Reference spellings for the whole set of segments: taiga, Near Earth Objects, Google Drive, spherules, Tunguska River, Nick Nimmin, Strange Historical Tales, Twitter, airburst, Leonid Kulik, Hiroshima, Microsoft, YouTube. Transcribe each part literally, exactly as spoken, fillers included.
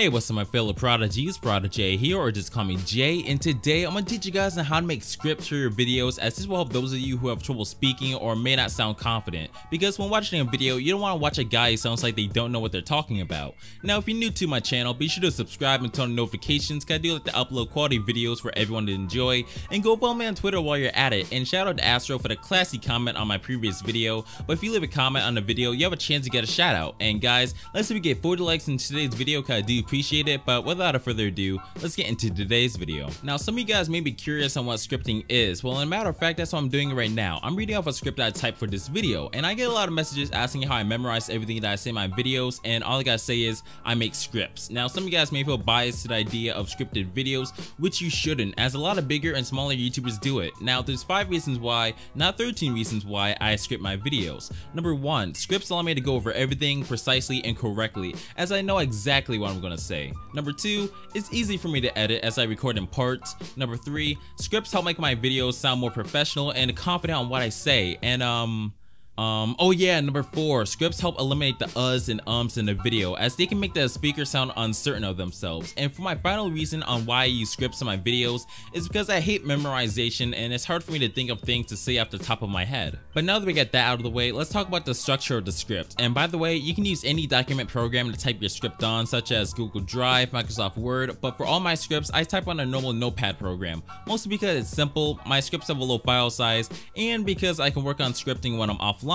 Hey, what's up my fellow prodigies, Prodigy here, or just call me Jay, and today I'm gonna teach you guys on how to make scripts for your videos, as this will help those of you who have trouble speaking or may not sound confident, because when watching a video you don't want to watch a guy who sounds like they don't know what they're talking about. Now if you're new to my channel, be sure to subscribe and turn on notifications, cause I do like to upload quality videos for everyone to enjoy, and go follow me on Twitter while you're at it. And shout out to Astro for the classy comment on my previous video, but if you leave a comment on the video you have a chance to get a shout out. And guys, let's see if we get forty likes in today's video, cause I do appreciate it. But without further ado, let's get into today's video. Now some of you guys may be curious on what scripting is. Well, in a matter of fact, that's what I'm doing right now. I'm reading off a script I typed for this video, and I get a lot of messages asking how I memorize everything that I say in my videos, and all I gotta say is I make scripts. Now some of you guys may feel biased to the idea of scripted videos, which you shouldn't, as a lot of bigger and smaller YouTubers do it. Now there's five reasons why, not thirteen reasons why I script my videos. Number one, scripts allow me to go over everything precisely and correctly, as I know exactly what I'm gonna say. Number two, it's easy for me to edit as I record in parts. Number three, scripts help make my videos sound more professional and confident on what I say. And um Um, oh yeah, number four, scripts help eliminate the uhs and ums in the video, as they can make the speaker sound uncertain of themselves. And for my final reason on why I use scripts in my videos is because I hate memorization, and it's hard for me to think of things to say off the top of my head. But now that we get that out of the way, let's talk about the structure of the script. And by the way, you can use any document program to type your script on, such as Google Drive, Microsoft Word, but for all my scripts, I type on a normal notepad program, mostly because it's simple, my scripts have a low file size, and because I can work on scripting when I'm offline.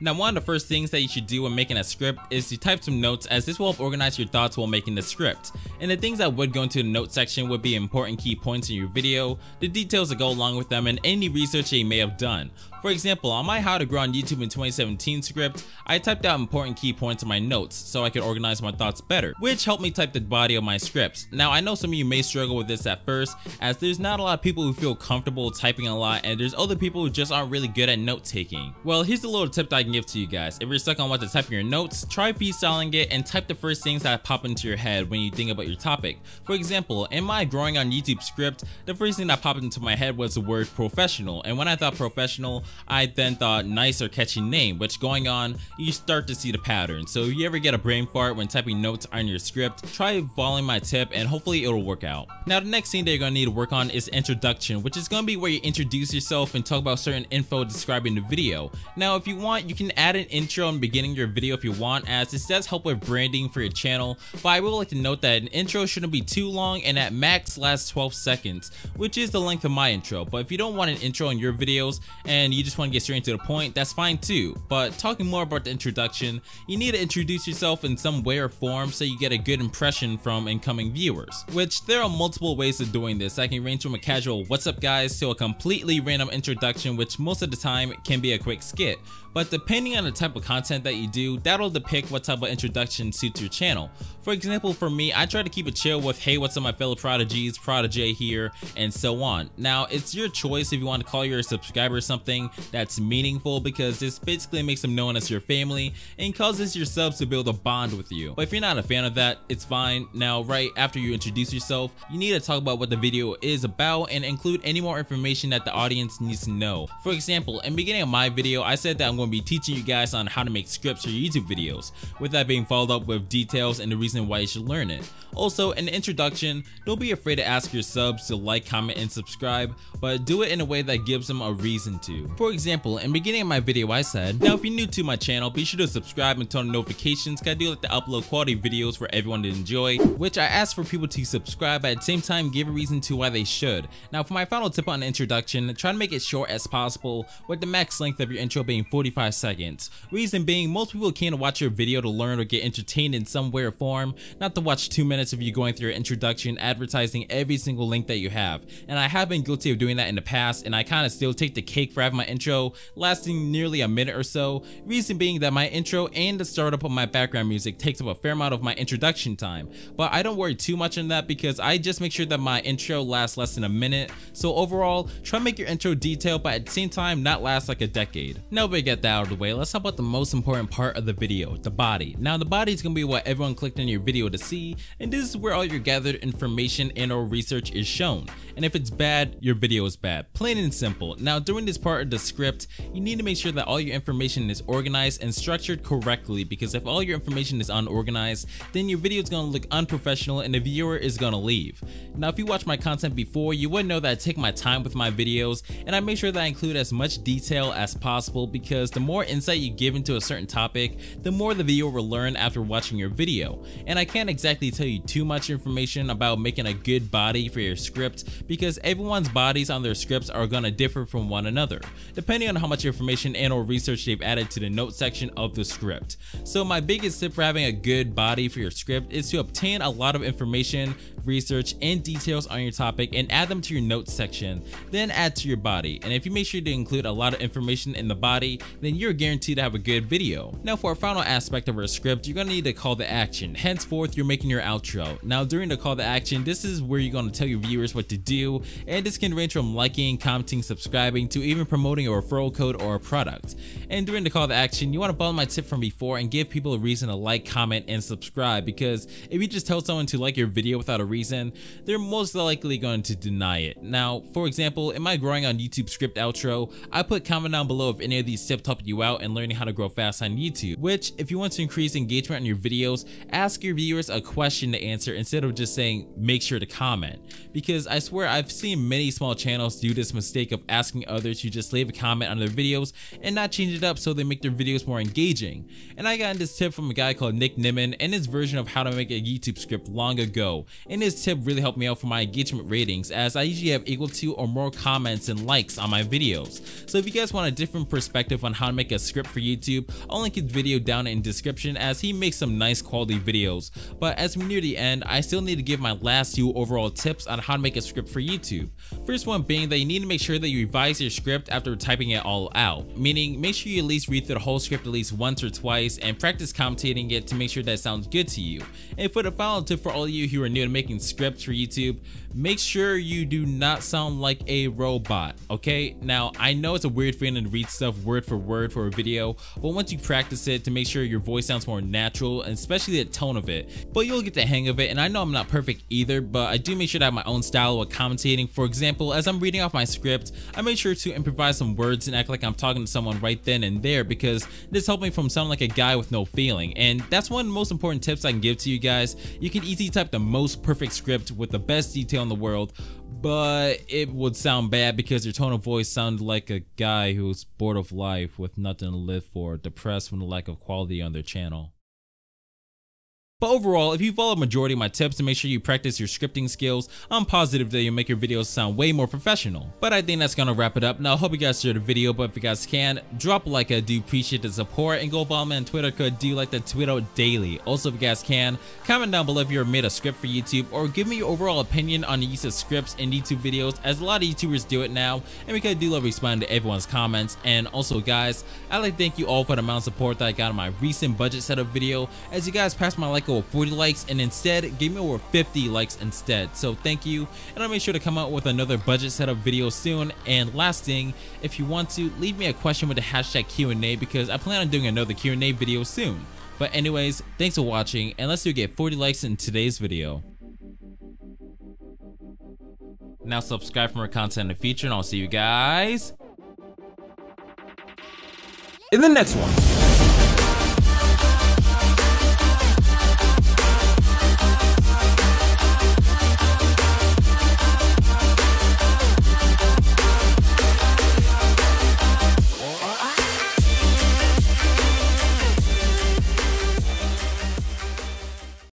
Now one of the first things that you should do when making a script is to type some notes, as this will help organize your thoughts while making the script. And the things that would go into the note section would be important key points in your video, the details that go along with them, and any research that you may have done. For example, on my How to Grow on YouTube in twenty seventeen script, I typed out important key points in my notes so I could organize my thoughts better, which helped me type the body of my scripts. Now I know some of you may struggle with this at first, as there's not a lot of people who feel comfortable typing a lot, and there's other people who just aren't really good at note taking. Well, here's the little little tip that I can give to you guys. If you're stuck on what to type in your notes, try freestyling it and type the first things that pop into your head when you think about your topic. For example, in my Growing on YouTube script, the first thing that popped into my head was the word professional, and when I thought professional, I then thought nice or catchy name, which going on, you start to see the pattern. So if you ever get a brain fart when typing notes on your script, try following my tip and hopefully it'll work out. Now the next thing that you're gonna need to work on is introduction, which is gonna be where you introduce yourself and talk about certain info describing the video. Now if you want, you can add an intro in beginning your video if you want, as this does help with branding for your channel, but I would like to note that an intro shouldn't be too long and at max lasts twelve seconds, which is the length of my intro. But if you don't want an intro in your videos and you just want to get straight to the point, that's fine too. But talking more about the introduction, you need to introduce yourself in some way or form so you get a good impression from incoming viewers, which there are multiple ways of doing this. I can range from a casual what's up guys to a completely random introduction, which most of the time can be a quick skit. But depending on the type of content that you do, that'll depict what type of introduction suits your channel. For example, for me, I try to keep it chill with, hey, what's up my fellow prodigies, Prodigy here, and so on. Now it's your choice if you want to call your subscriber something that's meaningful, because this basically makes them known as your family and causes your subs to build a bond with you. But if you're not a fan of that, it's fine. Now right after you introduce yourself, you need to talk about what the video is about and include any more information that the audience needs to know. For example, in the beginning of my video, I said that I'm going to be teaching you guys on how to make scripts for YouTube videos, with that being followed up with details and the reason why you should learn it. Also, in the introduction, don't be afraid to ask your subs to like, comment, and subscribe, but do it in a way that gives them a reason to. For example, in the beginning of my video I said, now if you're new to my channel, be sure to subscribe and turn on notifications, cause I do like to upload quality videos for everyone to enjoy, which I ask for people to subscribe, but at the same time give a reason to why they should. Now for my final tip on the introduction, try to make it short as possible, with the max length of your intro being forty-five seconds. Reason being, most people came to watch your video to learn or get entertained in some way or form, not to watch two minutes of you going through your introduction advertising every single link that you have. And I have been guilty of doing that in the past, and I kind of still take the cake for having my intro lasting nearly a minute or so. Reason being that my intro and the startup of my background music takes up a fair amount of my introduction time, but I don't worry too much on that because I just make sure that my intro lasts less than a minute. So overall, try to make your intro detailed but at the same time not last like a decade. Now we get get that out of the way, let's talk about the most important part of the video, the body. Now the body is going to be what everyone clicked on your video to see, and this is where all your gathered information and or research is shown. And if it's bad, your video is bad, plain and simple. Now during this part of the script, you need to make sure that all your information is organized and structured correctly, because if all your information is unorganized, then your video is going to look unprofessional and the viewer is going to leave. Now if you watch my content before, you would know that I take my time with my videos and I make sure that I include as much detail as possible, because the more insight you give into a certain topic, the more the viewer will learn after watching your video. And I can't exactly tell you too much information about making a good body for your script, because everyone's bodies on their scripts are going to differ from one another, depending on how much information and or research they've added to the note section of the script. So my biggest tip for having a good body for your script is to obtain a lot of information, research, and details on your topic and add them to your notes section, then add to your body. And if you make sure to include a lot of information in the body, then you're guaranteed to have a good video. Now for our final aspect of our script, you're gonna need a call to action. Henceforth, you're making your outro. Now during the call to action, this is where you're gonna tell your viewers what to do, and this can range from liking, commenting, subscribing, to even promoting a referral code or a product. And during the call to action, you wanna follow my tip from before and give people a reason to like, comment, and subscribe, because if you just tell someone to like your video without a reason, they're most likely going to deny it. Now, for example, in my growing on YouTube script outro, I put comment down below if any of these tips helped you out in learning how to grow fast on YouTube, which if you want to increase engagement on your videos, ask your viewers a question to answer instead of just saying, make sure to comment. Because I swear I've seen many small channels do this mistake of asking others to just leave a comment on their videos and not change it up so they make their videos more engaging. And I got this tip from a guy called Nick Nimmin and his version of how to make a YouTube script long ago. And this tip really helped me out for my engagement ratings, as I usually have equal to or more comments and likes on my videos. So if you guys want a different perspective on how to make a script for YouTube, I'll link his video down in description, as he makes some nice quality videos. But as we near the end, I still need to give my last two overall tips on how to make a script for YouTube. First one being that you need to make sure that you revise your script after typing it all out, meaning make sure you at least read through the whole script at least once or twice and practice commentating it to make sure that it sounds good to you. And for the final tip for all of you who are new to making scripts for YouTube, make sure you do not sound like a robot, okay? Now, I know it's a weird feeling to read stuff word for word for a video, but once you practice it to make sure your voice sounds more natural, and especially the tone of it, but you'll get the hang of it. And I know I'm not perfect either, but I do make sure to have my own style of commentating. For example, as I'm reading off my script, I make sure to improvise some words and act like I'm talking to someone right then and there, because this helped me from sounding like a guy with no feeling. And that's one of the most important tips I can give to you guys. You can easily type the most perfect script with the best detail in the world, but it would sound bad because your tone of voice sounded like a guy who's bored of life with nothing to live for, depressed from the lack of quality on their channel. But overall, if you follow the majority of my tips to make sure you practice your scripting skills, I'm positive that you'll make your videos sound way more professional. But I think that's gonna wrap it up. Now I hope you guys enjoyed the video, but if you guys can, drop a like, I do appreciate the support, and go follow me on Twitter, cause I do like to tweet out daily. Also if you guys can, comment down below if you ever made a script for YouTube, or give me your overall opinion on the use of scripts in YouTube videos, as a lot of YouTubers do it now, and because I do love responding to everyone's comments. And also guys, I'd like to thank you all for the amount of support that I got on my recent budget setup video, as you guys passed my like over forty likes and instead gave me over fifty likes instead, so thank you. And I'll make sure to come out with another budget setup video soon. And last thing, if you want to leave me a question with the hashtag Q and A, because I plan on doing another Q and A video soon. But anyways, thanks for watching, and let's do get forty likes in today's video. Now subscribe for more content in the future, and I'll see you guys in the next one.